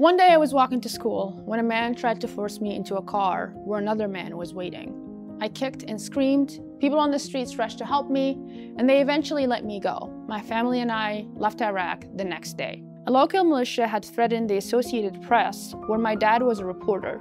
One day I was walking to school when a man tried to force me into a car where another man was waiting. I kicked and screamed. People on the streets rushed to help me, and they eventually let me go. My family and I left Iraq the next day. A local militia had threatened the Associated Press, where my dad was a reporter.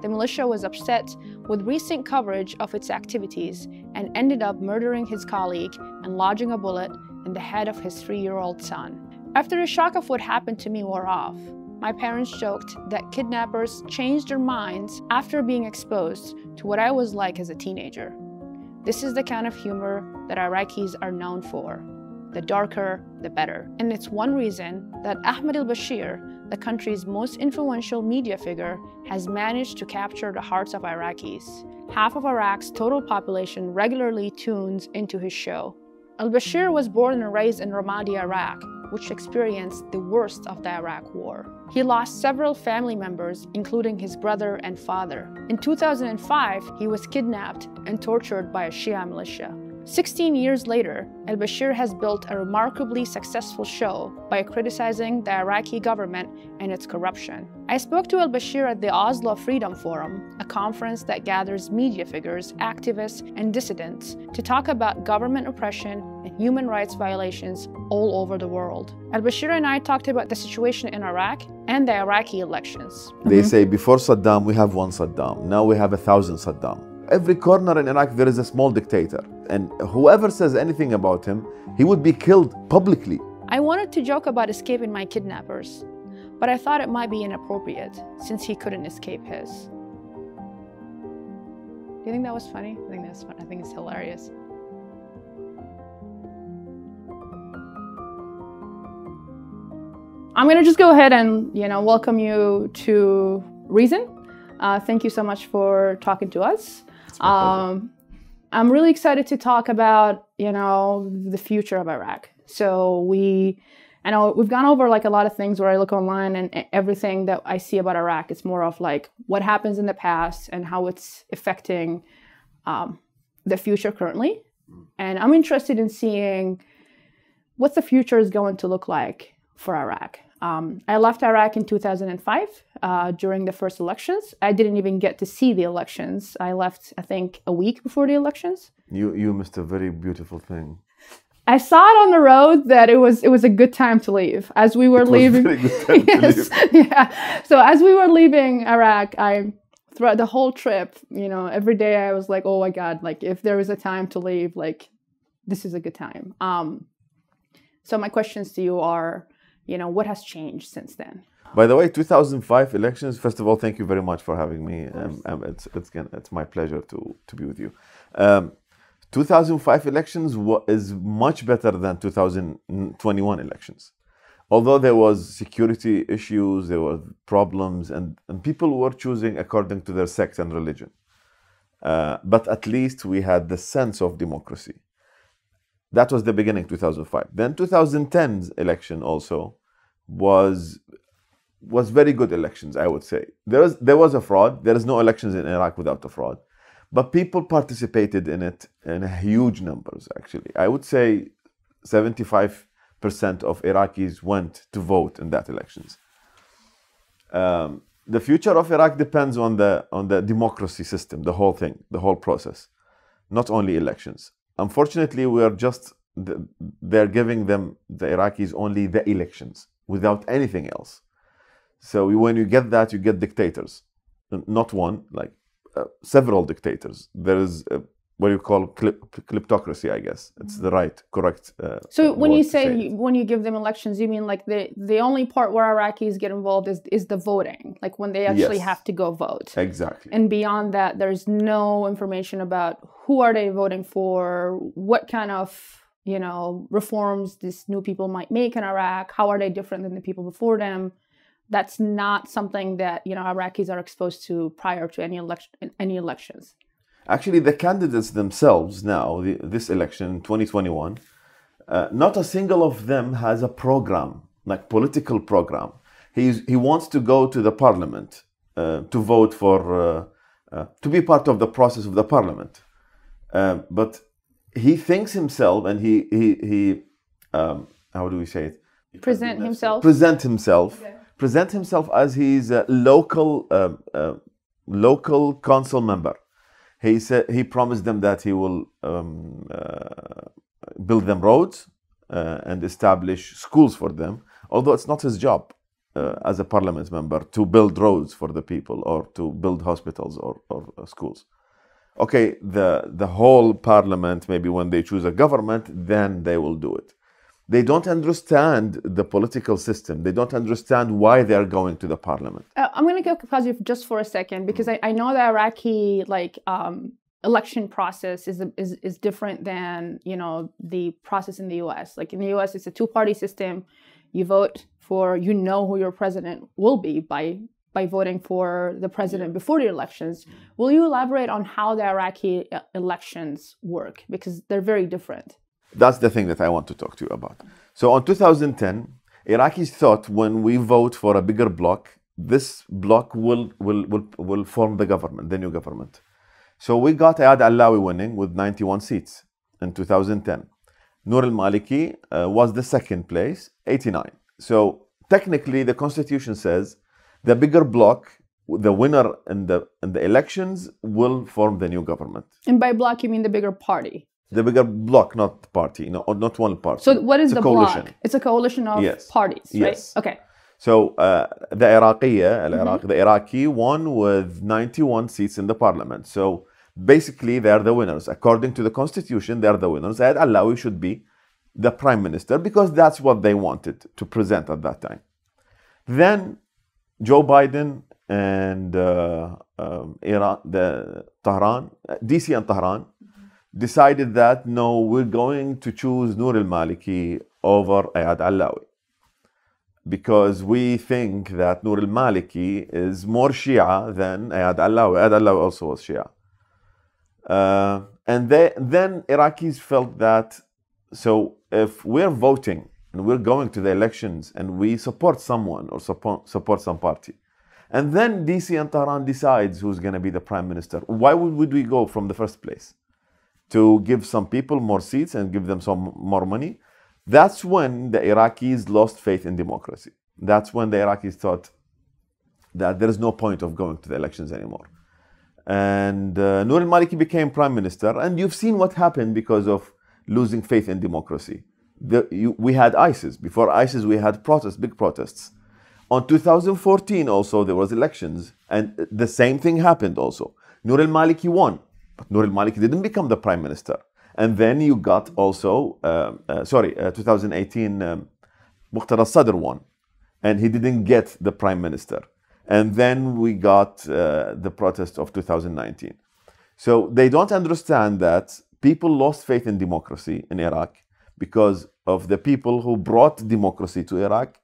The militia was upset with recent coverage of its activities and ended up murdering his colleague and lodging a bullet in the head of his 3-year-old son. After the shock of what happened to me wore off, my parents joked that kidnappers changed their minds after being exposed to what I was like as a teenager. This is the kind of humor that Iraqis are known for. The darker, the better. And it's one reason that Ahmed Albasheer, the country's most influential media figure, has managed to capture the hearts of Iraqis. Half of Iraq's total population regularly tunes into his show. Albasheer was born and raised in Ramadi, Iraq, which experienced the worst of the Iraq War. He lost several family members, including his brother and father. In 2005, he was kidnapped and tortured by a Shia militia. 16 years later, Albasheer has built a remarkably successful show by criticizing the Iraqi government and its corruption. I spoke to Albasheer at the Oslo Freedom Forum, a conference that gathers media figures, activists, and dissidents to talk about government oppression and human rights violations all over the world. Albasheer and I talked about the situation in Iraq and the Iraqi elections. They say before Saddam, we have one Saddam. Now we have 1,000 Saddam. Every corner in Iraq there is a small dictator, and whoever says anything about him, he would be killed publicly. I wanted to joke about escaping my kidnappers, but I thought it might be inappropriate since he couldn't escape his. Do you think that was funny? I think that's funny. I think it's hilarious. I'm gonna just go ahead and welcome you to Reason. Thank you so much for talking to us. I'm really excited to talk about, the future of Iraq. So I know we've gone over like a lot of things where I look online, and everything that I see about Iraq, it's more of like what happens in the past and how it's affecting the future currently. And I'm interested in seeing what the future is going to look like for Iraq. I left Iraq in 2005 during the first elections. I didn't even get to see the elections. I left, I think, a week before the elections. You missed a very beautiful thing. I saw it on the road that it was a good time to leave. As we were leaving, So as we were leaving Iraq, throughout the whole trip, every day I was like, oh my God, like if there is a time to leave, like this is a good time. So my questions to you are, what has changed since then? By the way, 2005 elections, first of all, thank you very much for having me. It's my pleasure to be with you. 2005 elections is much better than 2021 elections. Although there was security issues, there were problems, and people were choosing according to their sect and religion. But at least we had the sense of democracy. That was the beginning, 2005. Then 2010's election also was very good elections, I would say. There was a fraud. There is no elections in Iraq without a fraud. But people participated in it in huge numbers, actually. I would say 75% of Iraqis went to vote in that elections. The future of Iraq depends on the democracy system, the whole thing, the whole process, not only elections. Unfortunately, we are they're giving them, the Iraqis, only the elections without anything else. So when you get that, you get dictators. Not one, like several dictators. There is what you call kleptocracy, I guess. It's the right, correct. So when you say when you give them elections, you mean like the only part where Iraqis get involved is the voting, like when they actually have to go vote. Exactly. And beyond that, there's no information about who are they voting for, what kind of reforms these new people might make in Iraq, how are they different than the people before them. That's not something that Iraqis are exposed to prior to any elections. Actually, the candidates themselves now, this election, 2021, not a single of them has a program, like political program. He wants to go to the parliament to vote for, to be part of the process of the parliament. But he thinks himself, and he how do we say it? Present himself. Present himself present himself as his local council member. He said he promised them that he will build them roads and establish schools for them, although it's not his job as a parliament member to build roads for the people or to build hospitals or schools. Okay, the whole parliament, maybe when they choose a government, then they will do it. They don't understand the political system. They don't understand why they are going to the parliament. I'm going to go positive just for a second, because I know the Iraqi election process is different than, you know, the process in the U.S. Like in the U.S., it's a two-party system. You vote for, you know, who your president will be by voting for the president before the elections. Will you elaborate on how the Iraqi elections work? Because they're very different. That's the thing that I want to talk to you about. So on 2010, Iraqis thought when we vote for a bigger bloc, this bloc will form the government, the new government. So we got Ayad Allawi winning with 91 seats in 2010. Nouri al-Maliki was the second place, 89. So technically, the constitution says the bigger bloc, the winner in the elections, will form the new government. And by bloc, you mean the bigger party? The bigger bloc, not party, no, not one party. So what is the coalition? Bloc? It's a coalition of parties, right? Yes. Okay. So the Iraqiyya, the Iraqi won with 91 seats in the parliament. So basically, they are the winners. According to the constitution, they are the winners. Ayad Allawi should be the prime minister because that's what they wanted to present at that time. Then Joe Biden and DC and Tehran decided that, no, we're going to choose Nouri al-Maliki over Ayad Allawi because we think that Nouri al-Maliki is more Shia than Ayad Allawi. Ayad Allawi also was Shia. And then Iraqis felt that, so if we're voting and we're going to the elections and we support someone or support some party, and then DC and Tehran decides who's going to be the prime minister, why would we go from the first place? To give some people more seats and give them some more money. That's when the Iraqis lost faith in democracy. That's when the Iraqis thought that there is no point of going to the elections anymore. And Nouri al-Maliki became prime minister. And you've seen what happened because of losing faith in democracy. We had ISIS. Before ISIS, we had protests, big protests. On 2014 also, there was elections. And the same thing happened also. Nouri al-Maliki won. But Nouri al-Maliki didn't become the prime minister. And then you got also, 2018, Muqtada Sadr won. And he didn't get the prime minister. And then we got the protest of 2019. So they don't understand that people lost faith in democracy in Iraq because of the people who brought democracy to Iraq.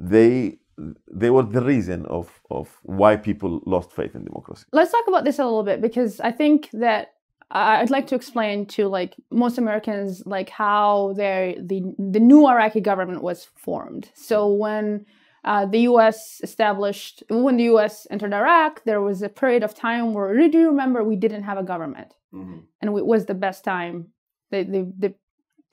They were the reason of why people lost faith in democracy. Let's talk about this a little bit, because I think that I'd like to explain to most Americans how the new Iraqi government was formed. So when the U.S. when the U.S. entered Iraq, there was a period of time where, do you remember, we didn't have a government. And it was the best time.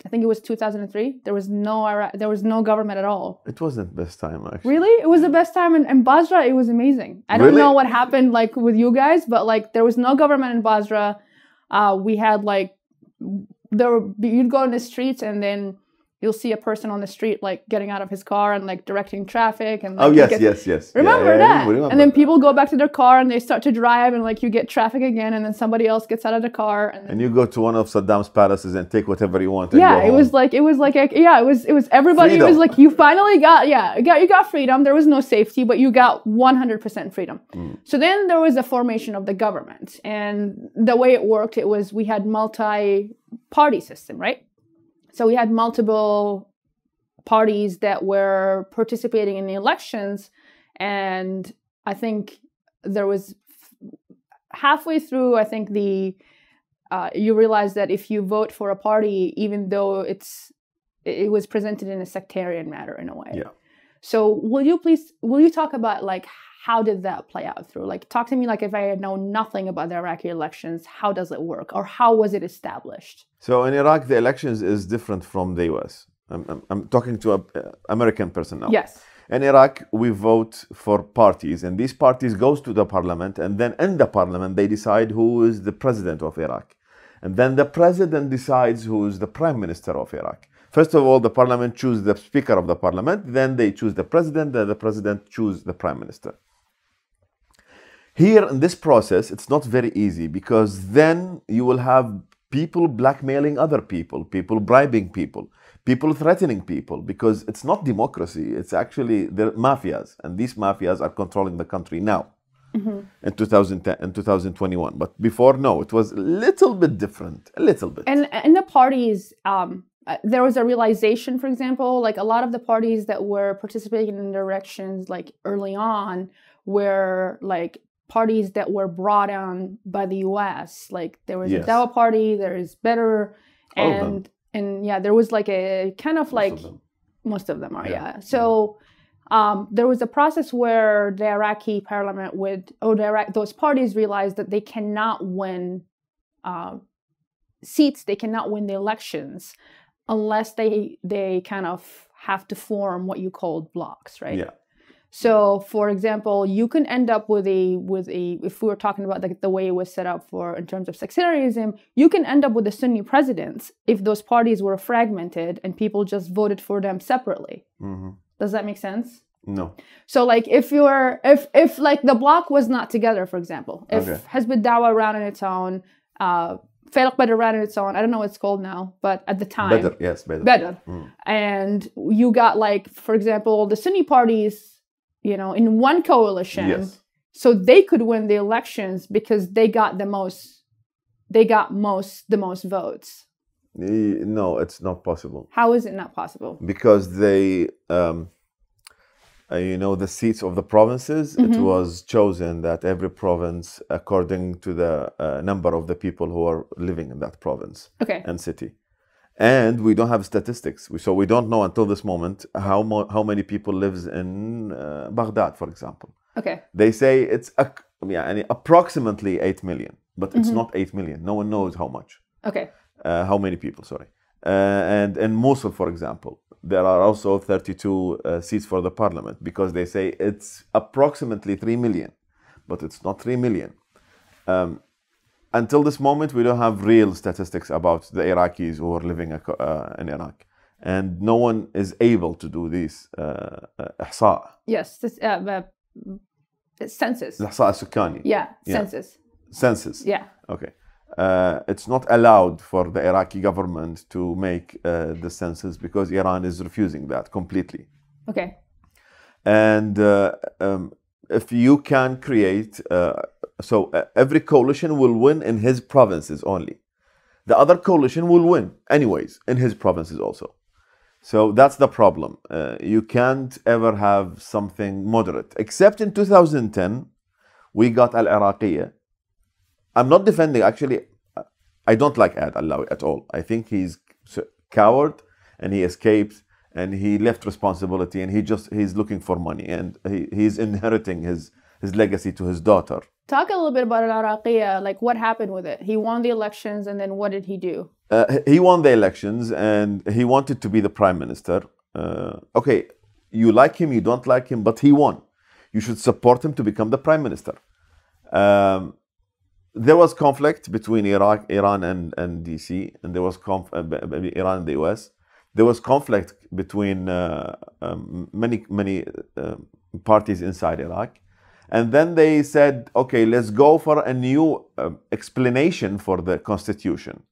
I think it was 2003. There was no government at all. It wasn't the best time, actually. Really? It was the best time in Basra. It was amazing. I don't know what happened with you guys, but there was no government in Basra. We had you'd go in the streets and then you'll see a person on the street getting out of his car and directing traffic and yes. Remember that? Remember and then people go back to their car and they start to drive and you get traffic again and then somebody else gets out of the car and you go to one of Saddam's palaces and take whatever you want. Yeah, it was everybody. Freedom. It was you finally got you got freedom. There was no safety, but you got 100% freedom. So then there was the formation of the government, and the way it worked, it was we had multi-party system, right? So we had multiple parties that were participating in the elections, and I think there was halfway through, I think you realize that if you vote for a party, even though it was presented in a sectarian manner in a way. Yeah. So will you talk about how did that play out through? Talk to me if I know nothing about the Iraqi elections, how does it work? Or how was it established? So in Iraq, the elections is different from the US. I'm talking to an American person now. Yes. In Iraq, we vote for parties, and these parties goes to the parliament, and then in the parliament, they decide who is the president of Iraq. And then the president decides who is the prime minister of Iraq. First of all, the parliament chooses the speaker of the parliament, then they choose the president, then the president chooses the prime minister. Here in this process, it's not very easy, because then you will have people blackmailing other people bribing people threatening people, because it's not democracy, it's actually the mafias, and these mafias are controlling the country now. Mm-hmm. In 2010 and 2021, but before, no, it was a little bit different, a little bit. And the parties, there was a realization, for example, like a lot of the parties that were participating in elections, like early on, were like parties that were brought on by the U.S. Like there was a Dawa party, there is Better, and yeah, there was like a kind of like most of them are so. There was a process where the Iraqi parliament would, those parties realized that they cannot win seats, they cannot win the elections unless they kind of have to form what you called blocks, right? Yeah. So, for example, you can end up with a if we were talking about the way it was set up for in terms of sectarianism, you can end up with a Sunni president if those parties were fragmented and people just voted for them separately. Mm-hmm. Does that make sense? No. So, like, if you're, if like the bloc was not together, for example, if Hizb al-Dawa ran on its own, Faik al-Sheikh Ali ran on its own, I don't know what it's called now, but at the time. Better, yes, Better. Better. Mm. And you got, like, for example, the Sunni parties, you know, in one coalition. Yes. So they could win the elections because they got the most, the most votes. No, it's not possible. How is it not possible? Because they, you know, the seats of the provinces, mm-hmm. it was chosen that every province according to the number of the people who are living in that province and city. And we don't have statistics, so we don't know until this moment how many people lives in Baghdad, for example. Okay. They say it's approximately 8 million, but it's not 8 million. No one knows how much. Okay. How many people, sorry. And in Mosul, for example, there are also 32 seats for the parliament, because they say it's approximately 3 million, but it's not 3 million. Until this moment, we don't have real statistics about the Iraqis who are living in Iraq. And no one is able to do this ihsa. Yes, this, census. Ihsa al-Sukkani. Yeah, census. Census. Yeah. Okay. It's not allowed for the Iraqi government to make the census, because Iran is refusing that completely. Okay. And if you can create, every coalition will win in his provinces only. The other coalition will win anyways in his provinces also. So that's the problem. You can't ever have something moderate. Except in 2010, we got al-Iraqiyya. I'm not defending, actually, I don't like Ayad Allawi at all. I think he's a coward, and he escaped, and he left responsibility, and he's looking for money, and he's inheriting his legacy to his daughter. Talk a little bit about al-Iraqiyya, like what happened with it? He won the elections, and then what did he do? He won the elections, and he wanted to be the prime minister. Okay, you like him, you don't like him, but he won. You should support him to become the prime minister. There was conflict between Iran and DC, and there was Iran and the US. There was conflict between many parties inside Iraq. And then they said, okay, let's go for a new explanation for the constitution.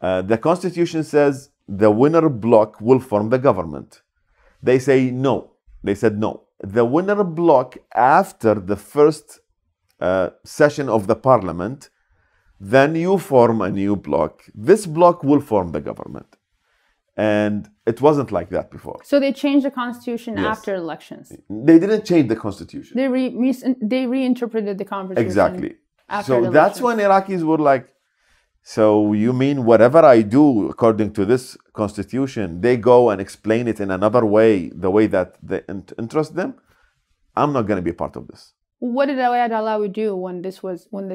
The constitution says the winner bloc will form the government. They say no. They said no. The winner bloc, after the first session of the parliament, then you form a new bloc. This bloc will form the government. And it wasn't like that before. So they changed the constitution after elections. They didn't change the constitution. They reinterpreted the constitution. Exactly. So that's when Iraqis were like, so you mean whatever I do according to this constitution, they go and explain it in another way, the way that they interest them? I'm not going to be part of this. What did Ayad Allawi do when this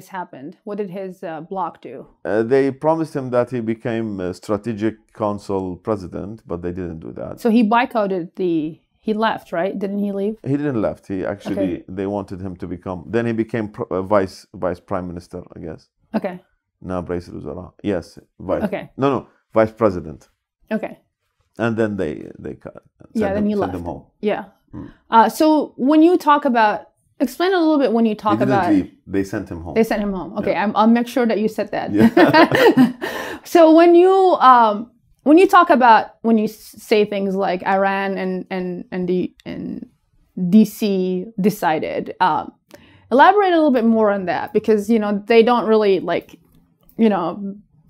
happened? What did his bloc do? They promised him that he became a strategic council president, but they didn't do that. So he boycotted the He left, right? Didn't he leave? He didn't left. He actually, they wanted him to become, then he became vice prime minister, I guess. Okay. No, Raïs al-Wuzara. Yes, vice. Okay. No, vice president. Okay. And then they cut. Yeah, then he left. Sent him home. Yeah. Mm. So when you talk about, explain a little bit when you talk about. He didn't leave. They sent him home. They sent him home. Okay, yeah. I'll make sure that you said that. Yeah. So when you talk about, when you say things like Iran and DC decided, elaborate a little bit more on that, because they don't really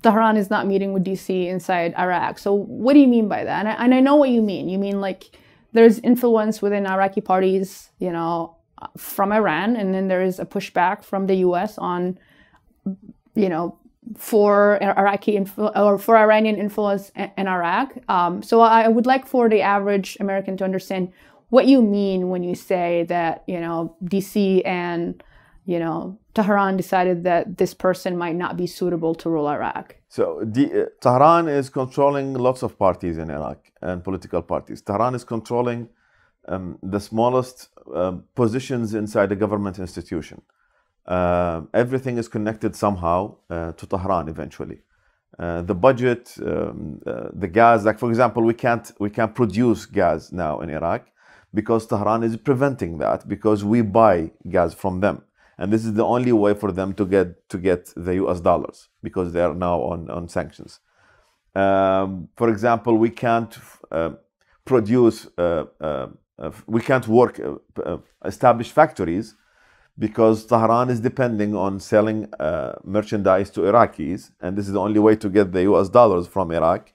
Tehran is not meeting with DC inside Iraq. So what do you mean by that? And I know what you mean. You mean there's influence within Iraqi parties, from Iran, and then there is a pushback from the U.S. on, for Iraqi or for Iranian influence in Iraq. So I would like for the average American to understand what you mean when you say that DC and Tehran decided that this person might not be suitable to rule Iraq. So Tehran is controlling lots of parties in Iraq and political parties. Tehran is controlling the smallest positions inside the government institution. Everything is connected somehow to Tehran eventually. The budget, the gas, for example, we can't produce gas now in Iraq because Tehran is preventing that, because we buy gas from them. And this is the only way for them to get the US dollars, because they are now on sanctions. For example, we can't produce, we can't work, establish factories, because Tehran is depending on selling merchandise to Iraqis, and this is the only way to get the US dollars from Iraq,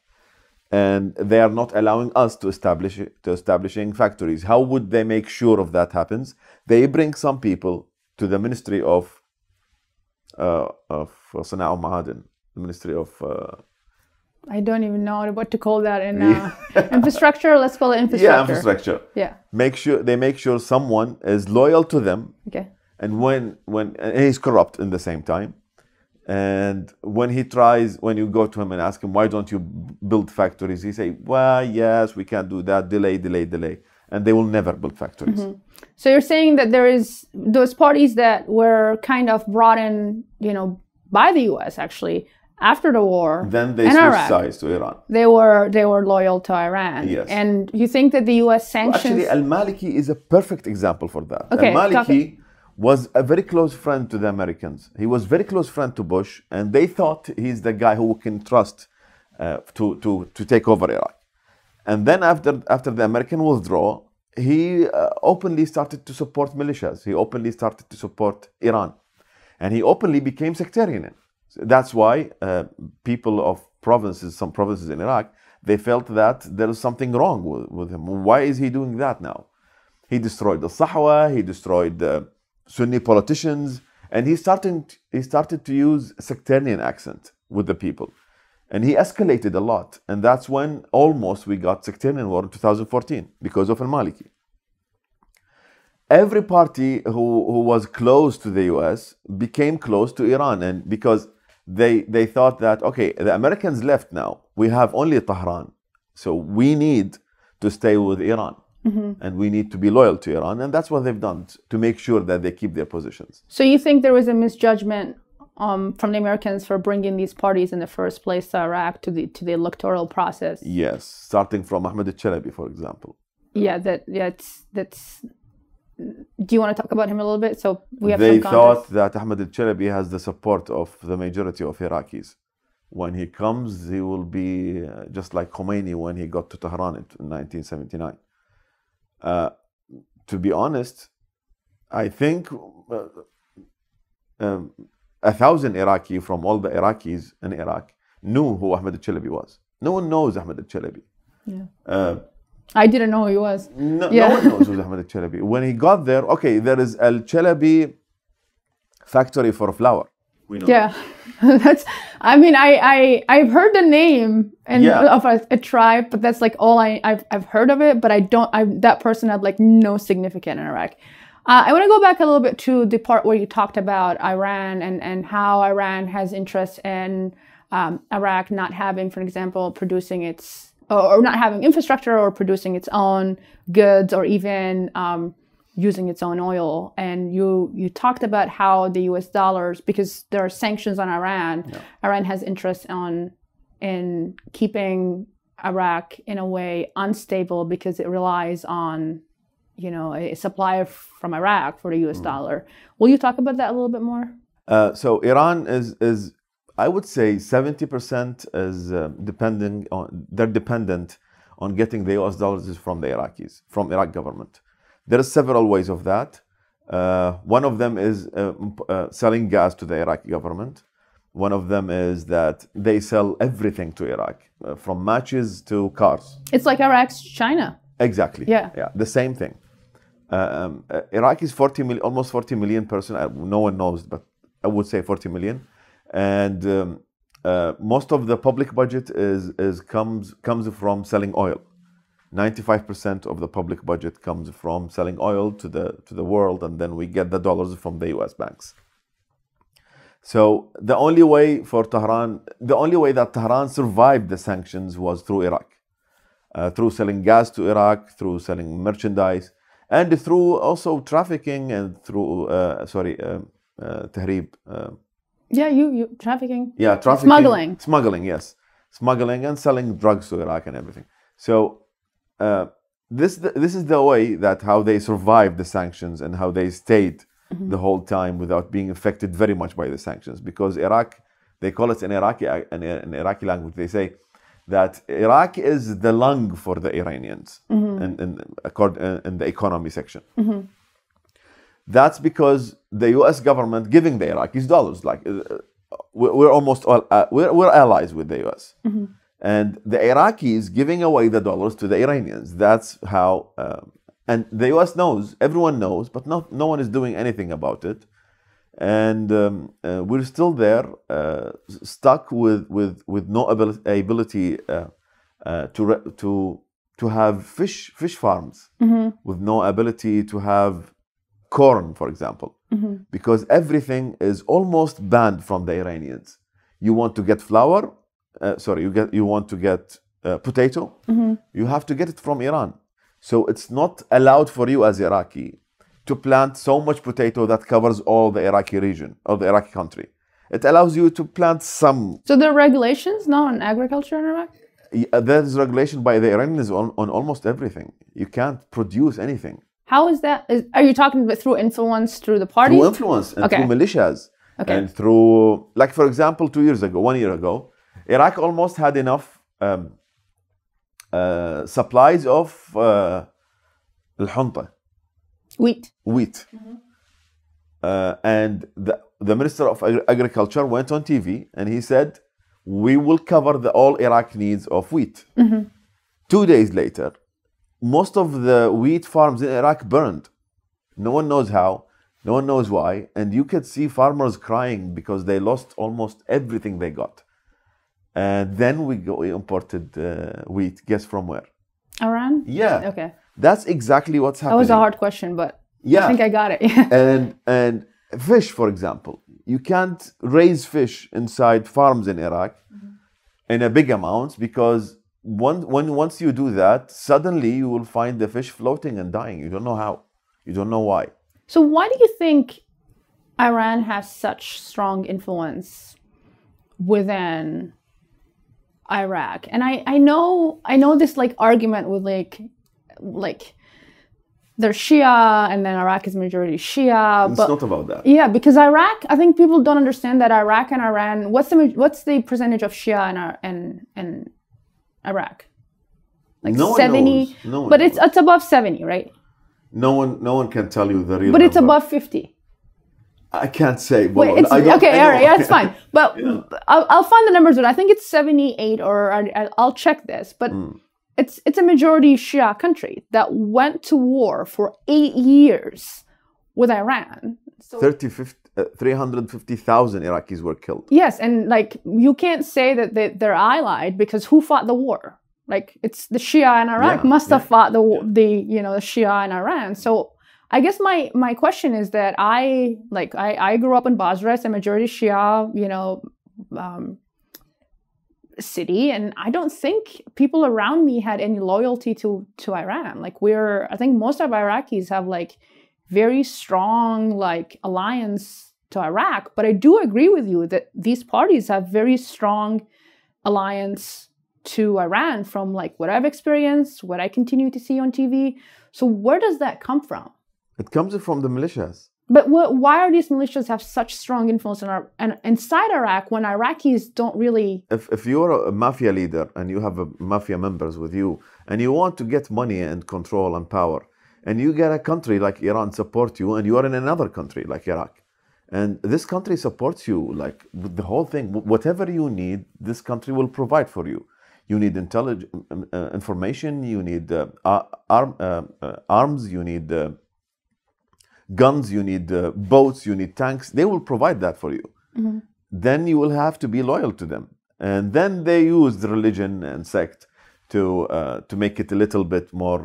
and they are not allowing us to establishing factories. How would they make sure of that happens? They bring some people to the Ministry of Sana'a and Ma'aden, the Ministry of I don't even know what to call that in infrastructure. Let's call it infrastructure. Yeah, infrastructure. Yeah. They make sure someone is loyal to them. Okay. And when he's corrupt in the same time, and when you go to him and ask him, why don't you build factories? He say, well, yes, we can't do that. Delay. And they will never build factories. Mm-hmm. So you're saying that there is those parties that were kind of brought in, by the U.S. actually after the war. Then they switched sides to Iran. They were loyal to Iran. Yes. And you think that the U.S. sanctions? Well, actually, al-Maliki is a perfect example for that. Okay, al-Maliki was a very close friend to the Americans. He was very close friend to Bush, and they thought he's the guy who can trust to take over Iraq. And then after the American withdrawal, he openly started to support militias. He openly started to support Iran. And he openly became sectarian. So that's why people of some provinces in Iraq, they felt that there is something wrong with him. Why is he doing that now? He destroyed the Sahwa, he destroyed the Sunni politicians, and he started to use a sectarian accent with the people. And he escalated a lot. And that's when almost we got sectarian war in 2014 because of al-Maliki. Every party who was close to the US became close to Iran, and because they thought that, okay, the Americans left now. We have only Tehran. So we need to stay with Iran. Mm-hmm. And we need to be loyal to Iran. And that's what they've done to make sure that they keep their positions. So you think there was a misjudgment from the Americans for bringing these parties in the first place to Iraq, to the electoral process? Yes, starting from Ahmed Chalabi, for example. Yeah, that's. Do you want to talk about him a little bit? So we have. They thought that Ahmed Chalabi has the support of the majority of Iraqis. When he comes, he will be just like Khomeini when he got to Tehran in 1979. To be honest, I think. 1,000 Iraqi from all the Iraqis in Iraq knew who Ahmed Chalabi was. No one knows Ahmed Chalabi. Yeah. I didn't know who he was. No one knows who Ahmed Chalabi. When he got there, okay, there is Al Chalabi factory for flour. We know. Yeah, that's. I mean, I've heard the name of a tribe, but that's all I've heard of it. But I don't. That person had no significance in Iraq. I want to go back a little bit to the part where you talked about Iran and how Iran has interests in Iraq not having, for example, producing its or not having infrastructure or producing its own goods or even using its own oil. And you talked about how the US dollars, because there are sanctions on Iran, Iran has interest in keeping Iraq in a way unstable because it relies on, you know, a supply from Iraq for the US dollar. Will you talk about that a little bit more? So Iran is I would say 70% is dependent on, they're dependent on getting the US dollars from the Iraqis, from Iraq government. There are several ways of that. One of them is selling gas to the Iraqi government. One of them is that they sell everything to Iraq, from matches to cars. It's like Iraq's China. Exactly. Yeah. Yeah. The same thing. Iraq is almost 40 million person. No one knows, but I would say 40 million. And most of the public budget comes from selling oil. 95% of the public budget comes from selling oil to the world, and then we get the dollars from the U.S. banks. So the only way for Tehran, the only way that Tehran survived the sanctions was through Iraq, through selling gas to Iraq, through selling merchandise, and through also trafficking and through Tahrib. Yeah, you trafficking. Yeah, trafficking. Smuggling. Smuggling, yes. Smuggling and selling drugs to Iraq and everything. So this is the way that how they survived the sanctions and how they stayed the whole time without being affected very much by the sanctions. Because Iraq, they call it in Iraqi language, they say that Iraq is the lung for the Iranians in the economy section. That's because the U.S. government giving the Iraqis dollars. Like we're almost all, we're allies with the U.S. And the Iraqis giving away the dollars to the Iranians. That's how. And the U.S. knows, everyone knows, but no one is doing anything about it. And we're still there, stuck with no ability to have fish farms, with no ability to have corn, for example, because everything is almost banned from the Iranians. You want to get flour, you want to get potato, you have to get it from Iran. So it's not allowed for you as Iraqi to plant so much potato that covers all the Iraqi region or the Iraqi country. It allows you to plant some. So there are regulations now on agriculture in Iraq? Yeah, there is regulation by the Iranians on almost everything. You can't produce anything. How is that? Are you talking about through influence, through the party? Through influence and through militias. And through, like for example, 1 year ago, Iraq almost had enough supplies of al-hunta. Wheat. And the Minister of Agriculture went on TV and he said, we will cover all Iraq needs of wheat. 2 days later, most of the wheat farms in Iraq burned. No one knows how, no one knows why, and you could see farmers crying because they lost almost everything they got. And then we imported wheat. Guess from where? Iran? Yeah. Okay. That's exactly what's happening. That was a hard question, but I think I got it. And fish, for example. You can't raise fish inside farms in Iraq in a big amount because once you do that, suddenly you will find the fish floating and dying. You don't know how. You don't know why. So why do you think Iran has such strong influence within Iraq? And I know this like argument with like they're Shia and then Iraq is majority Shia. It's not about that. Yeah, because Iraq, I think people don't understand that Iraq and Iran. What's the percentage of Shia and Iraq? Like no 70, no but knows. It's above 70, right? No one can tell you the real. But it's above 50. I can't say. Well, wait, okay, all right, yeah, it's fine. But yeah. I'll find the numbers. I think it's 78, or I'll check this. But it's a majority Shia country that went to war for 8 years with Iran. So 350,000 Iraqis were killed. Yes, and like you can't say that they're allied because who fought the war? Like it's the Shia in Iraq must have fought the Shia in Iran. So. I guess my question is that I grew up in Basra, it's a majority Shia, city, and I don't think people around me had any loyalty to Iran. Like, I think most of Iraqis have like very strong like alliance to Iraq, but I do agree with you that these parties have very strong alliance to Iran from like what I've experienced, what I continue to see on TV. So where does that come from? It comes from the militias. But why are these militias have such strong influence in inside Iraq when Iraqis don't really... If you're a mafia leader and you have mafia members with you and you want to get money and control and power, and you get a country like Iran support you, and you are in another country like Iraq, and this country supports you, like the whole thing, whatever you need, this country will provide for you. You need intelligence, information, you need arms, you need... guns, you need boats, you need tanks. They will provide that for you. Mm-hmm. Then you will have to be loyal to them. And then they use the religion and sect to make it a little bit more,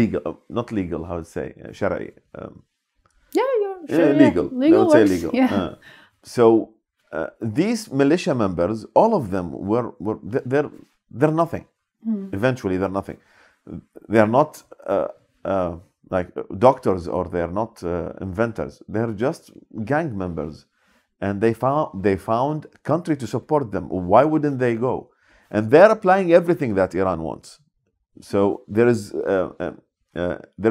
legal. Not legal, how to say, shari'i. Legal. Legal, I would say legal. Yeah. So these militia members, all of them were they're nothing. Mm-hmm. Eventually, they're nothing. They are not. Like doctors, or they're not inventors. They're just gang members, and they found a country to support them. Why wouldn't they go? And they're applying everything that Iran wants. So there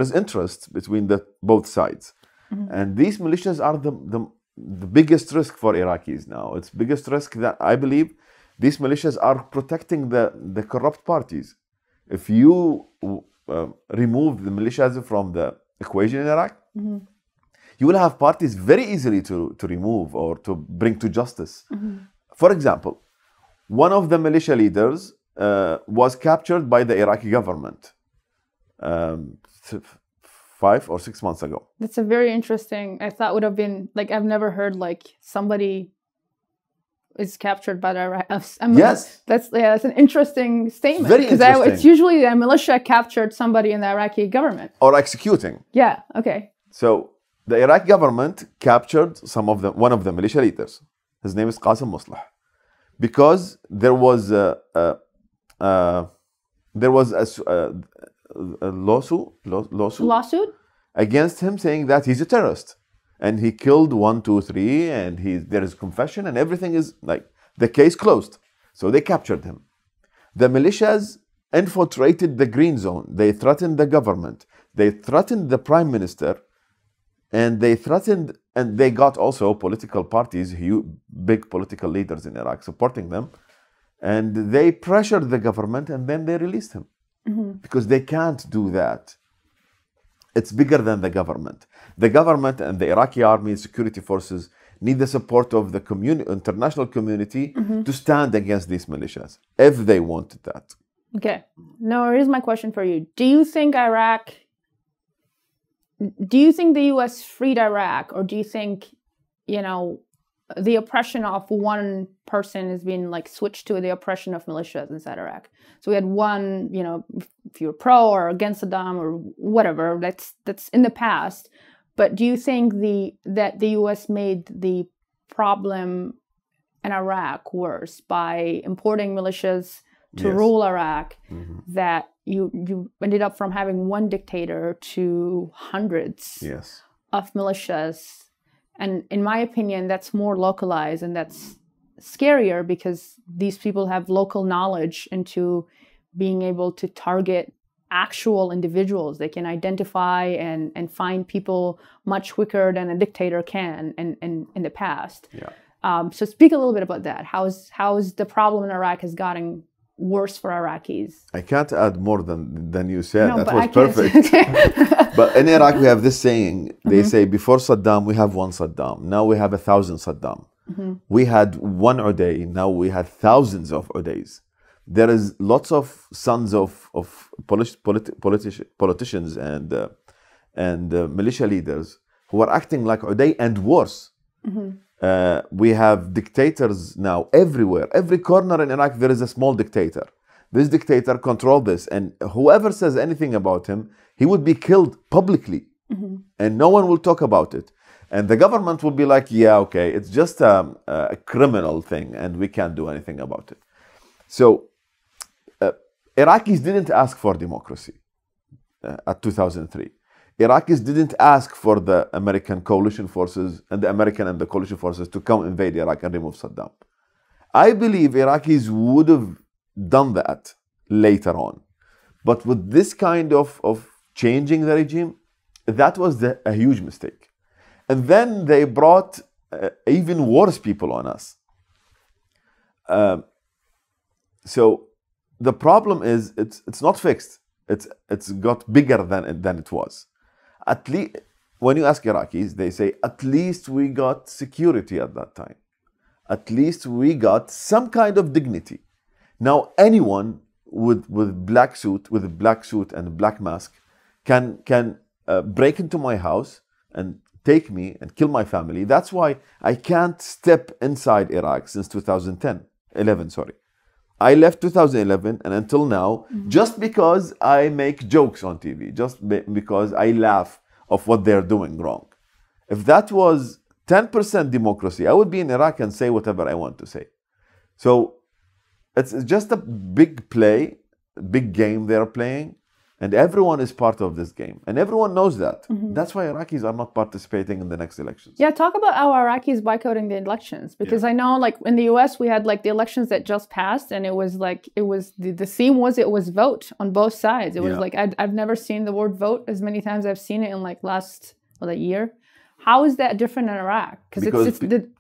is interest between both sides. Mm-hmm. And these militias are the biggest risk for Iraqis now. It's biggest risk that I believe these militias are protecting the corrupt parties. If you remove the militias from the equation in Iraq, mm-hmm. you will have parties very easily to remove or to bring to justice. Mm-hmm. For example, one of the militia leaders was captured by the Iraqi government 5 or 6 months ago. That's a very interesting. I thought would have been like, I've never heard like somebody is captured by the Iraqis. Yes. That's an interesting statement. Very interesting. Because it's usually the militia captured somebody in the Iraqi government. Or executing. Yeah, okay. So the Iraqi government captured one of the militia leaders. His name is Qasem Musleh. Because there was a lawsuit against him saying that he's a terrorist. And he killed 1, 2, 3, and there is confession, and everything is like the case closed. So they captured him. The militias infiltrated the green zone. They threatened the government. They threatened the prime minister, and they got also political parties, big political leaders in Iraq supporting them, and they pressured the government, and then they released him. Mm-hmm. Because they can't do that. It's bigger than the government. The government and the Iraqi army, security forces, need the support of the international community mm-hmm. to stand against these militias, if they wanted that. Okay. Now, here's my question for you. Do you think the U.S. freed Iraq, or do you think, the oppression of one person has been like switched to the oppression of militias inside Iraq? So we had one, if you're pro or against Saddam or whatever, that's in the past. But do you think that the U.S. made the problem in Iraq worse by importing militias to yes. rule Iraq? Mm-hmm. That you ended up from having one dictator to hundreds yes. of militias. And in my opinion, that's more localized, and that's scarier because these people have local knowledge into being able to target actual individuals. They can identify and find people much quicker than a dictator can in the past. Yeah. So speak a little bit about that. How's the problem in Iraq has gotten worse for Iraqis? I can't add more than you said. No, that was perfect. But in Iraq, we have this saying. They mm-hmm. say, before Saddam, we have one Saddam. Now we have 1,000 Saddam. Mm-hmm. We had one Uday. Now we have thousands of Udays. There is lots of sons of politicians and militia leaders who are acting like Uday and worse. Mm-hmm. We have dictators now everywhere. Every corner in Iraq, there is a small dictator. This dictator controls this, and whoever says anything about him, he would be killed publicly. Mm-hmm. And no one will talk about it. And the government will be like, yeah, okay, it's just a criminal thing and we can't do anything about it. So Iraqis didn't ask for democracy at 2003. Iraqis didn't ask for the American coalition forces and the American and the coalition forces to come invade Iraq and remove Saddam. I believe Iraqis would have done that later on. But with this kind of changing the regime, that was a huge mistake. And then they brought even worse people on us. So the problem is it's not fixed. It's got bigger than it was. At least when you ask Iraqis, they say, at least we got security at that time. At least we got some kind of dignity. Now anyone with a black suit and a black mask can break into my house and take me and kill my family. That's why I can't step inside Iraq since 2011. I left 2011 and until now, just because I make jokes on TV, just because I laugh of what they're doing wrong. If that was 10% democracy, I would be in Iraq and say whatever I want to say. So it's just a big play, big game they're playing. And everyone is part of this game. And everyone knows that. That's why Iraqis are not participating in the next elections. Yeah, talk about how Iraqis boycotting the elections. Because I know, like, in the US, we had, like, the elections that just passed. And it was, like, the theme was it was vote on both sides. It was, like, I've never seen the word vote as many times I've seen it in, like, that year. How is that different in Iraq? Because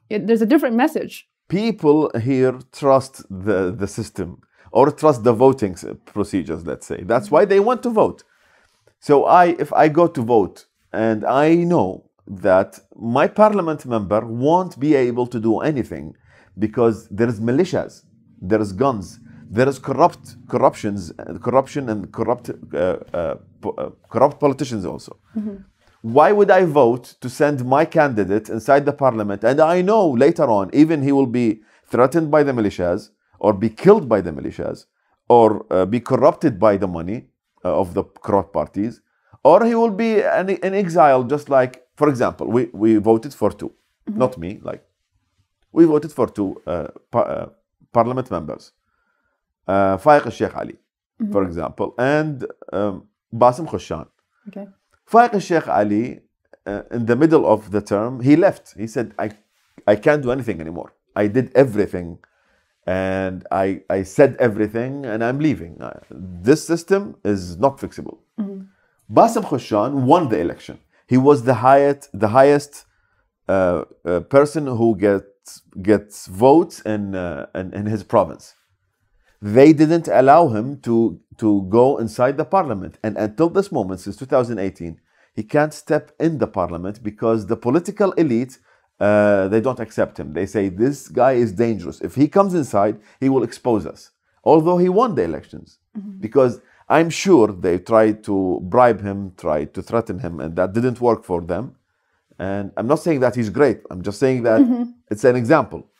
there's a different message. People here trust the system. Or trust the voting procedures, let's say. That's why they want to vote. So if I go to vote and I know that my parliament member won't be able to do anything because there is militias, there is guns, there is corruption and corrupt politicians also. Why would I vote to send my candidate inside the parliament? And I know later on, even he will be threatened by the militias, or be killed by the militias, or be corrupted by the money of the corrupt parties, or he will be in exile, just like, for example, we voted for two, not me, like, we voted for two parliament members, Faik al-Sheikh Ali, for example, and Basim Khushan. Okay. Faik al-Sheikh Ali, in the middle of the term, he left. He said, I can't do anything anymore. I did everything. And I said everything, and I'm leaving. This system is not fixable. Basim Khushan won the election. He was the highest person who gets votes in his province. They didn't allow him to go inside the parliament. And until this moment, since 2018, he can't step in the parliament because the political elite they don't accept him. They say, this guy is dangerous. If he comes inside, he will expose us. Although he won the elections. Because I'm sure they tried to bribe him, tried to threaten him, and that didn't work for them. And I'm not saying that he's great. I'm just saying that it's an example.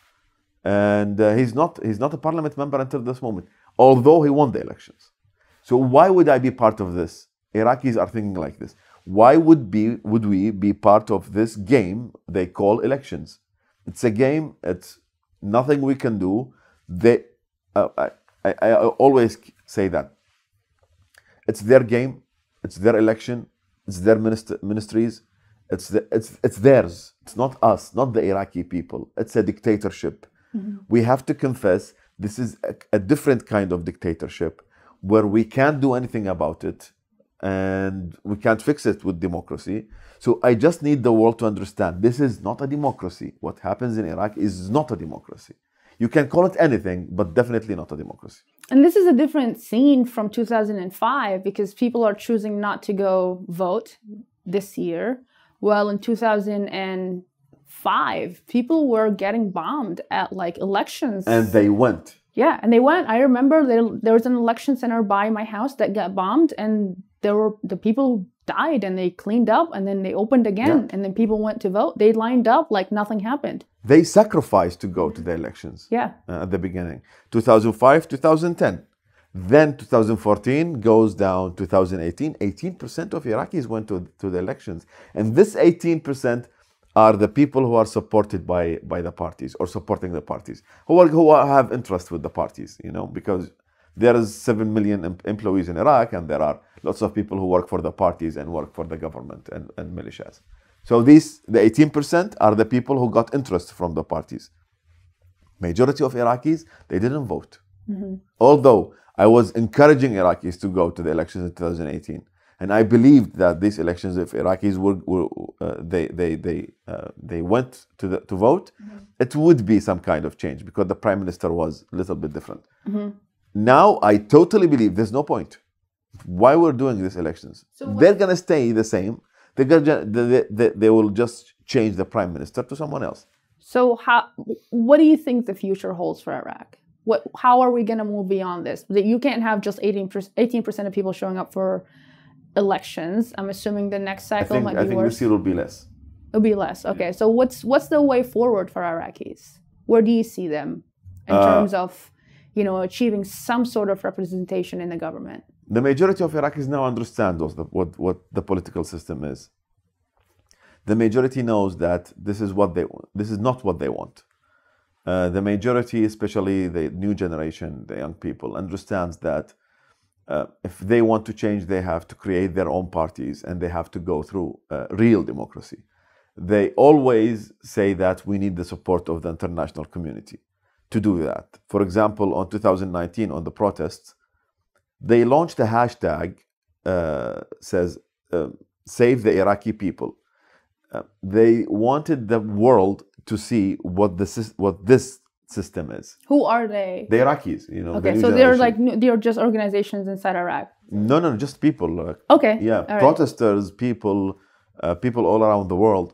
And he's not a parliament member until this moment, although he won the elections. So why would I be part of this? Iraqis are thinking like this. Why would we be part of this game they call elections? It's a game. It's nothing we can do. I always say that. It's their game. It's their election. It's their ministries. It's theirs. It's not us. Not the Iraqi people. It's a dictatorship. We have to confess this is a different kind of dictatorship where we can't do anything about it. And we can't fix it with democracy. So I just need the world to understand this is not a democracy. What happens in Iraq is not a democracy. You can call it anything, but definitely not a democracy. And this is a different scene from 2005 because people are choosing not to go vote this year. Well, in 2005, people were getting bombed at like elections. And they went. Yeah, and they went. I remember there was an election center by my house that got bombed and there were the people who died and they cleaned up and then they opened again and then people went to vote. They lined up like nothing happened. They sacrificed to go to the elections. Yeah. At the beginning. 2005, 2010. Then 2014 goes down. 2018, 18% of Iraqis went to the elections. And this 18%, are the people who are supported by the parties or supporting the parties, who have interest with the parties, you know, because there is 7 million employees in Iraq, and there are lots of people who work for the parties and work for the government and militias. So these, the 18% are the people who got interest from the parties. Majority of Iraqis, they didn't vote. Mm-hmm. Although I was encouraging Iraqis to go to the elections in 2018. And I believed that these elections, if Iraqis they went to vote, mm-hmm. it would be some kind of change because the prime minister was a little bit different. Mm-hmm. Now I totally believe there's no point. Why we're doing these elections? So they're going to stay the same. They will just change the prime minister to someone else. So what do you think the future holds for Iraq? How are we going to move beyond this? That you can't have just 18% of people showing up for elections. I'm assuming the next cycle might be worse. I think this year will be less. It'll be less. Okay. Yeah. So what's the way forward for Iraqis? Where do you see them in terms of, you know, achieving some sort of representation in the government? The majority of Iraqis now understand what the political system is. The majority knows that this is what they want. This is not what they want. The majority, especially the new generation, the young people, understands that if they want to change, they have to create their own parties and they have to go through real democracy. They always say that we need the support of the international community to do that. For example, on 2019, on the protests, they launched a hashtag says, save the Iraqi people. They wanted the world to see what this system is. Who are they? The Iraqis, you know. Okay, so they're like they're just organizations inside Iraq. No, no, just people. Okay. Yeah, all protesters, right. People, people all around the world.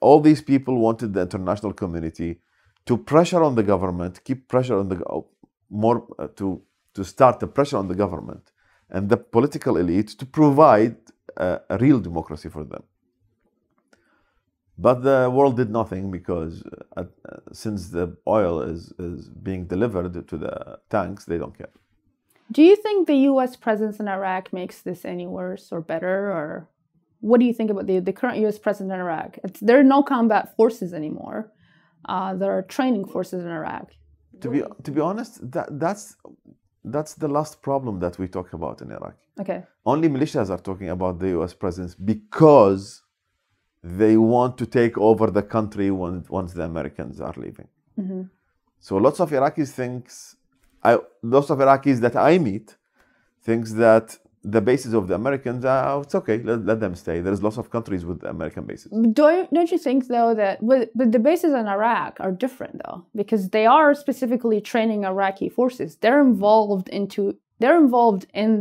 All these people wanted the international community to pressure on the government, keep pressure on the to start the pressure on the government and the political elite to provide a real democracy for them. But the world did nothing because since the oil is being delivered to the tanks, they don't care. Do you think the U.S. presence in Iraq makes this any worse or better? Or what do you think about the current U.S. presence in Iraq? There are no combat forces anymore. There are training forces in Iraq. To be honest, that's the last problem that we talk about in Iraq. Okay. Only militias are talking about the U.S. presence because they want to take over the country once the Americans are leaving. Mm-hmm. So lots of Iraqis that I meet thinks that the bases of the Americans, it's okay, let them stay. There's lots of countries with American bases. Don't you think, though, that but the bases in Iraq are different, though, because they are specifically training Iraqi forces. They're involved in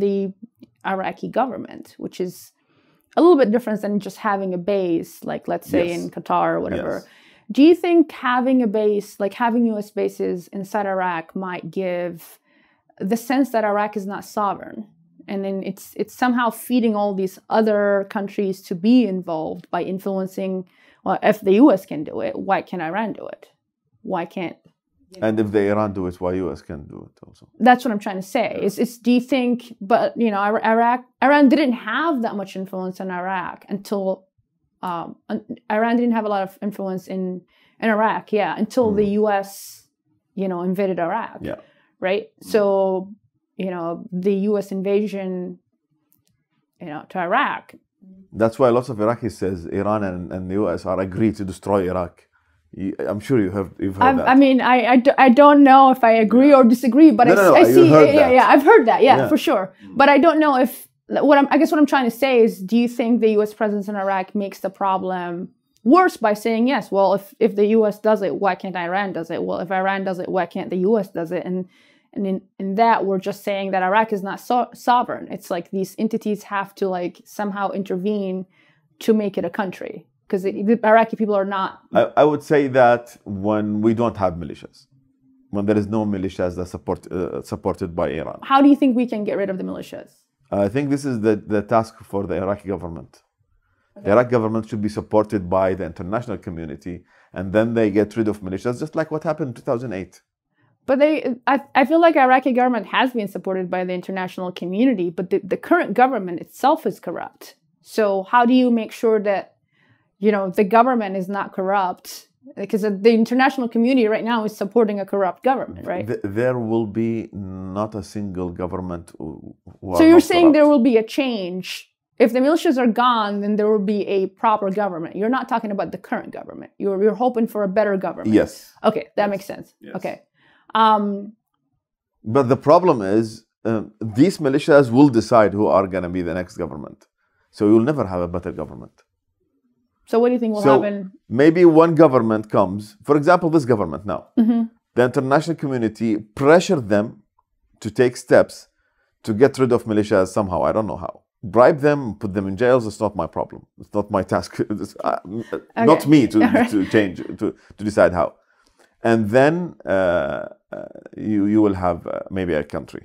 the Iraqi government, which is a little bit different than just having a base, like let's say in Qatar or whatever. Yes. Do you think having a base, like having U.S. bases inside Iraq, might give the sense that Iraq is not sovereign? And then it's somehow feeding all these other countries to be involved by influencing, well, if the U.S. can do it, why can't Iran do it? Why can't... And if the Iran do it, why U.S. can do it also? That's what I'm trying to say. Yeah. Do you think, but you know, Iran didn't have that much influence in Iraq until, Iran didn't have a lot of influence in Iraq, until the U.S., you know, invaded Iraq, right? So, you know, the U.S. invasion, you know, to Iraq. That's why lots of Iraqis says Iran and the U.S. are agreed to destroy Iraq. I'm sure you've heard that. I mean, I don't know if I agree or disagree, but I see. I've heard that. Yeah, for sure. But I don't know if I guess what I'm trying to say is, do you think the U.S. presence in Iraq makes the problem worse by saying yes? Well, if the U.S. does it, why can't Iran does it? Well, if Iran does it, why can't the U.S. does it? And in that, we're just saying that Iraq is not sovereign. It's like these entities have to like somehow intervene to make it a country. Because the Iraqi people are not... I would say that when we don't have militias, when there is no militias that supported by Iran. How do you think we can get rid of the militias? I think this is the task for the Iraqi government. Okay. The Iraqi government should be supported by the international community, and then they get rid of militias, just like what happened in 2008. But I feel like Iraqi government has been supported by the international community, but the current government itself is corrupt. So how do you make sure that you know, the government is not corrupt, because the international community right now is supporting a corrupt government, right? There will be not a single government. So you're saying corrupt. There will be a change. If the militias are gone, then there will be a proper government. You're not talking about the current government. You're hoping for a better government. Yes. Okay, that makes sense. Yes. Okay. But the problem is, these militias will decide who are going to be the next government. So you'll never have a better government. So what do you think will happen? Maybe one government comes, for example, this government now. Mm-hmm. The international community pressured them to take steps to get rid of militias somehow. I don't know how. Bribe them, put them in jails. It's not my problem. It's not my task. Okay. Not me to change, to decide how. And then you will have maybe a country.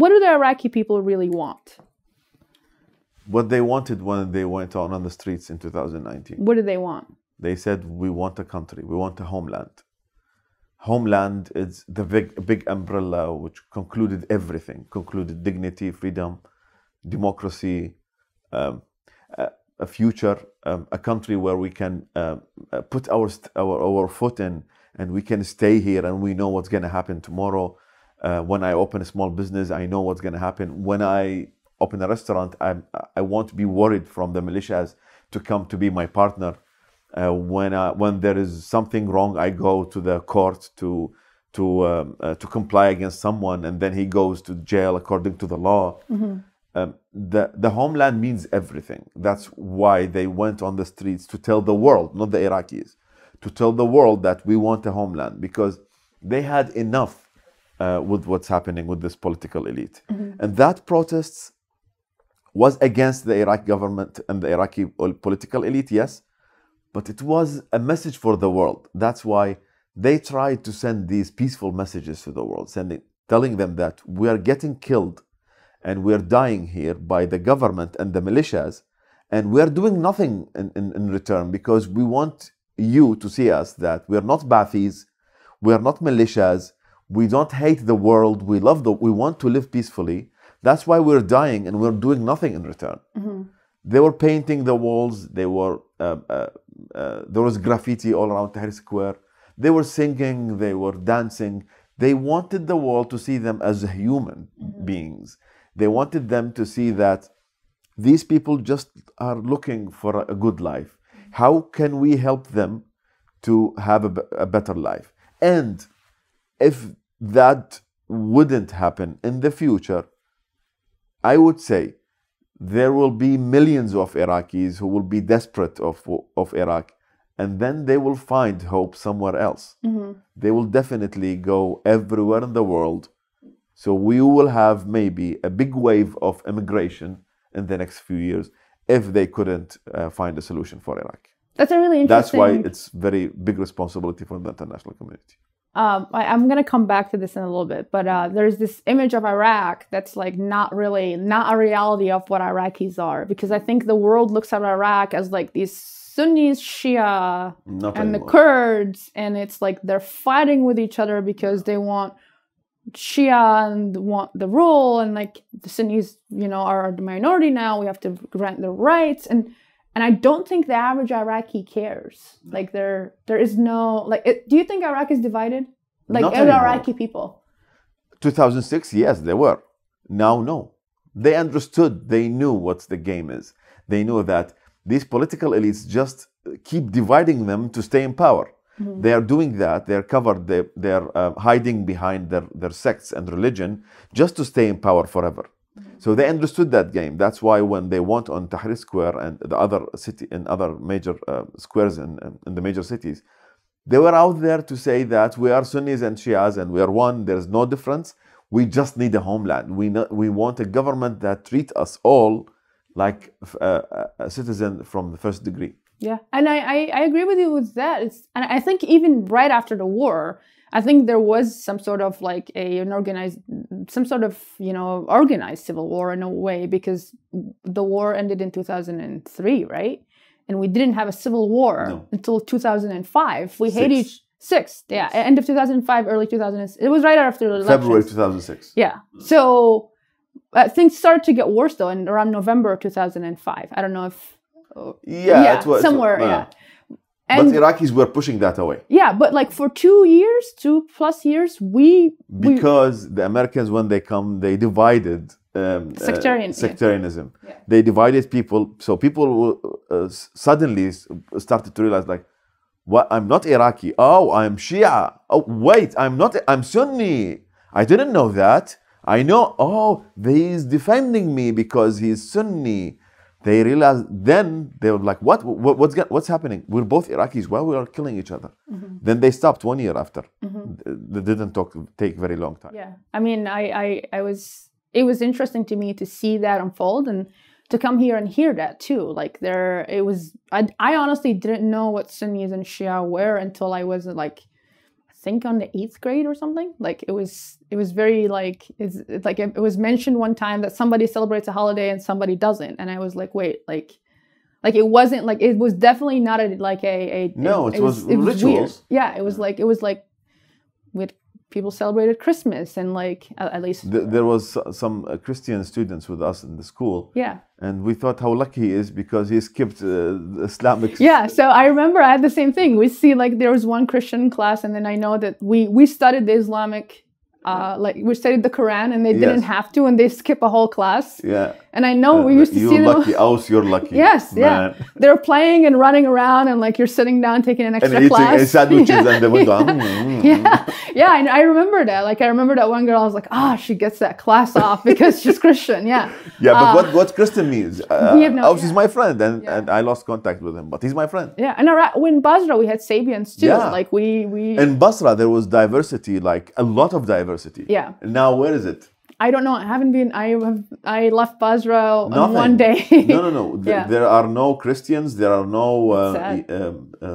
What do the Iraqi people really want? What they wanted when they went on the streets in 2019. What did they want? They said, we want a country. We want a homeland. Homeland is the big umbrella which concluded everything. Concluded dignity, freedom, democracy, a future, a country where we can put our foot in, and we can stay here and we know what's going to happen tomorrow. When I open a small business, I know what's going to happen. When I open a restaurant, I won't be worried from the militias to come to be my partner. When there is something wrong, I go to the court to comply against someone, and then he goes to jail according to the law. Mm-hmm. The homeland means everything. That's why they went on the streets to tell the world, not the Iraqis, to tell the world that we want a homeland, because they had enough with what's happening with this political elite. Mm-hmm. And that protests was against the Iraqi government and the Iraqi political elite, yes. But it was a message for the world. That's why they tried to send these peaceful messages to the world, telling them that we are getting killed and we are dying here by the government and the militias, and we are doing nothing in return, because we want you to see us that we are not Ba'athis, we are not militias, we don't hate the world, we want to live peacefully. That's why we're dying and we're doing nothing in return. Mm-hmm. They were painting the walls. They were there was graffiti all around Tahrir Square. They were singing. They were dancing. They wanted the world to see them as human beings. They wanted them to see that these people just are looking for a good life. How can we help them to have a better life? And if that wouldn't happen in the future, I would say there will be millions of Iraqis who will be desperate of Iraq, and then they will find hope somewhere else. Mm-hmm. They will definitely go everywhere in the world. So we will have maybe a big wave of immigration in the next few years if they couldn't find a solution for Iraq. That's a really interesting... That's why it's very big responsibility for the international community. I'm going to come back to this in a little bit, but there's this image of Iraq that's like not a reality of what Iraqis are, because I think the world looks at Iraq as like these Sunnis, Shia, the Kurds, and it's like they're fighting with each other because they want Shia and want the rule, and like the Sunnis, you know, are the minority now, we have to grant their rights. And I don't think the average Iraqi cares. Like there is no do you think Iraq is divided? Like Iraqi people. 2006, yes, they were. Now, no. They understood. They knew what the game is. They knew that these political elites just keep dividing them to stay in power. Mm-hmm. They are doing that. They are covered. They are hiding behind their sects and religion just to stay in power forever. So they understood that game. That's why when they went on Tahrir Square and the other major squares in the major cities, they were out there to say that we are Sunnis and Shias and we are one. There's no difference. We just need a homeland. We want a government that treats us all like a citizen from the first degree. Yeah, and I agree with you with that. And I think even right after the war, I think there was some sort of like organized civil war in a way, because the war ended in 2003, right? And we didn't have a civil war until 2005. We hated each six. End of 2005, early 2006. It was right after the election. February 2006. Yeah. So things started to get worse though, in around November 2005. I don't know if Yeah, somewhere. And but Iraqis were pushing that away. Yeah, but like for 2 years, 2+ years, because the Americans, when they come, they divided sectarianism. Yeah. They divided people, so people suddenly started to realize, like, what? I'm not Iraqi. Oh, I'm Shia. Oh, wait, I'm not. I'm Sunni. I didn't know that. I know. Oh, he's defending me because he's Sunni. They realized, then they were like, what's happening? We're both Iraqis. Why we are killing each other? Mm-hmm. Then they stopped 1 year after. Mm-hmm. They didn't take very long time. Yeah, I mean, I was, it was interesting to me to see that unfold and to come here and hear that too. Like there, it was, I honestly didn't know what Sunnis and Shia were until I was like, I think on the 8th grade or something. Like it was very like, it's like it was mentioned one time that somebody celebrates a holiday and somebody doesn't, and I was like, wait, like it wasn't like, it was definitely not a like a no, it was rituals. Weird. Yeah, it was like with people celebrated Christmas and like at least there was some Christian students with us in the school. Yeah, and we thought how lucky he is because he skipped Islamic. Yeah, so I remember I had the same thing. We see like there was one Christian class, and then I know that we studied the Islamic. We studied the Quran and they didn't have to, and they skip a whole class. Yeah. And I know we used to see them. You're lucky. Oh, you're lucky. Yes. Man. Yeah. They're playing and running around, and like you're sitting down taking an extra class. And sandwiches and they would go. Yeah. Yeah. And I remember that. Like I remember that one girl. I was like, ah, oh, she gets that class off because she's Christian. Yeah. Yeah, but what Christian means? He's my friend, and I lost contact with him, but he's my friend. Yeah. And in Basra we had Sabians too. Yeah. Like we. In Basra there was diversity, like a lot of diversity. Yeah. Now where is it? I don't know. I haven't been. I left Basra on one day. No. There are no Christians. There are no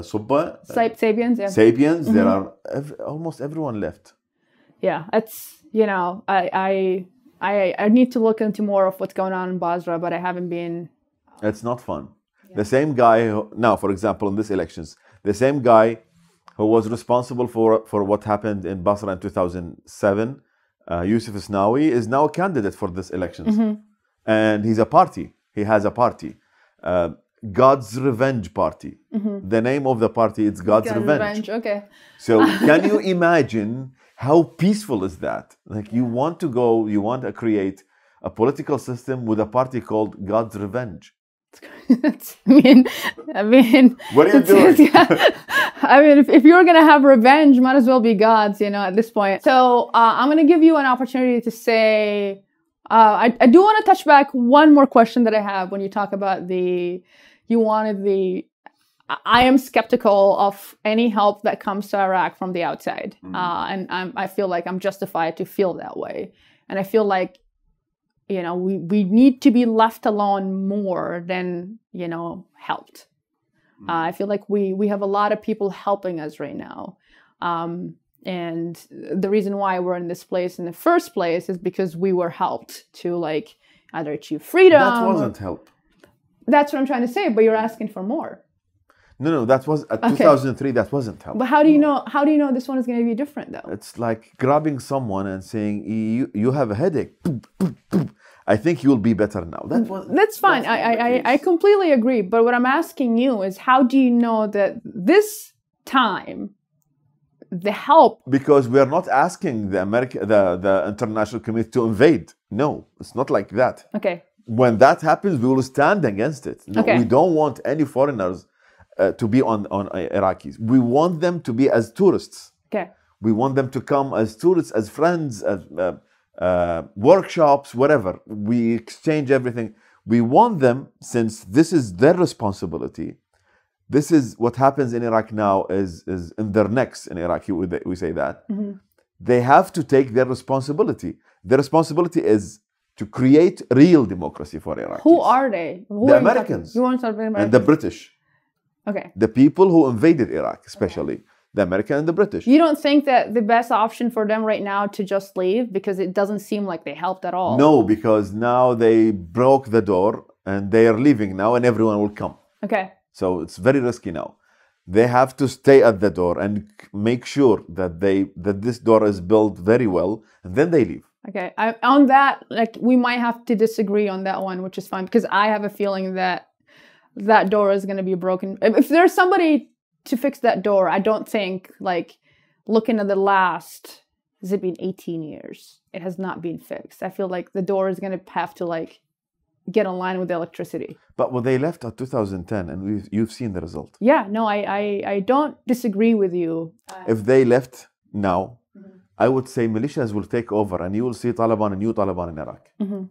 Subba. Sabians. Yeah. Sabians. Mm-hmm. There are almost everyone left. Yeah, that's I need to look into more of what's going on in Basra, but I haven't been. It's not fun. Yeah. The same guy now, for example, in these elections, the same guy who was responsible for what happened in Basra in 2007, Yusuf Isnawi, is now a candidate for this elections. Mm-hmm. And he's a party. He has a party. God's Revenge Party. Mm-hmm. The name of the party is God's Revenge. Okay. So can you imagine how peaceful is that? Like you want to go, you want to create a political system with a party called God's Revenge. I mean, what are you doing? Yeah. I mean, if you're gonna have revenge, might as well be God's, at this point. So I'm gonna give you an opportunity to say, I do want to touch back one more question that I have when you talk about I am skeptical of any help that comes to Iraq from the outside, mm-hmm. And I feel like I'm justified to feel that way, and I feel like. We need to be left alone more than, helped. I feel like we have a lot of people helping us right now. And the reason why we're in this place in the first place is because we were helped to like either achieve freedom. That wasn't help. That's what I'm trying to say, but you're asking for more. No, that was at 2003. That wasn't help. But how do you know? How do you know this one is going to be different, though? It's like grabbing someone and saying, "You have a headache. I think you'll be better now." That's fine. I completely agree. But what I'm asking you is, how do you know that this time, the help? Because we are not asking the international community to invade. No, it's not like that. Okay. When that happens, we will stand against it. No, okay. We don't want any foreigners. To be on Iraqis. We want them to be as tourists. Okay. We want them to come as tourists, as friends, as workshops, whatever. We exchange everything. We want them, since this is their responsibility. This is what happens in Iraq now is in their necks in Iraq. We say that. Mm-hmm. They have to take their responsibility. Their responsibility is to create real democracy for Iraqis. Who are they? The Americans. You want to talk about Americans? And the British. Okay. The people who invaded Iraq, especially the American and the British. You don't think that the best option for them right now to just leave, because it doesn't seem like they helped at all? No, because now they broke the door and they are leaving now, and everyone will come. Okay. So it's very risky now. They have to stay at the door and make sure that this door is built very well, and then they leave. Okay. On that, like we might have to disagree on that one, which is fine, because I have a feeling that that door is going to be broken. If there's somebody to fix that door, I don't think, like, looking at the last, has it been 18 years? It has not been fixed. I feel like the door is going to have to, like, get in line with the electricity. But well, they left at 2010, and you've seen the result. Yeah, no, I don't disagree with you. If they left now, mm-hmm. I would say militias will take over, and you will see Taliban and new Taliban in Iraq. Mm-hmm.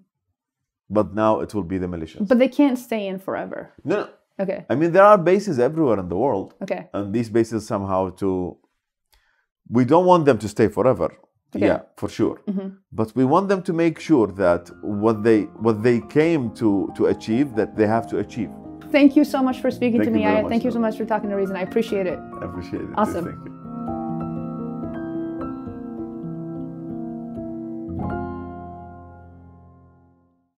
But now it will be the militias. But they can't stay in forever. No. Okay. I mean, there are bases everywhere in the world. Okay. And these bases somehow to... We don't want them to stay forever. Okay. Yeah, for sure. Mm-hmm. But we want them to make sure that what they came to achieve, that they have to achieve. Thank you so much for speaking to me. Thank you so much for talking to Reason. I appreciate it. I appreciate it. Awesome. Thank you.